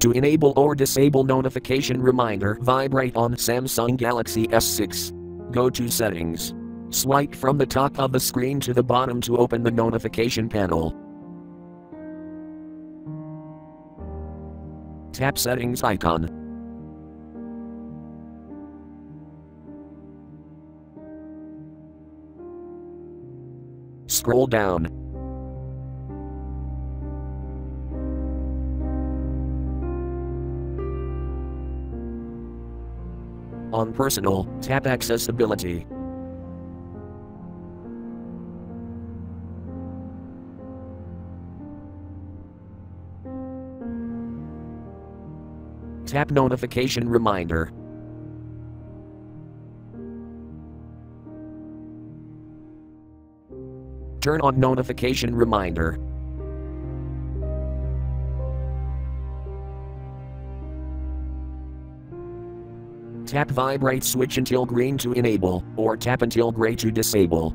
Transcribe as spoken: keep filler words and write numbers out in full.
To enable or disable notification reminder vibrate on Samsung Galaxy S six. Go to Settings. Swipe from the top of the screen to the bottom to open the notification panel. Tap Settings icon. Scroll down. On Personal, tap Accessibility. Tap Notification Reminder. Turn on Notification Reminder. Tap Vibrate switch until green to enable, or tap until gray to disable.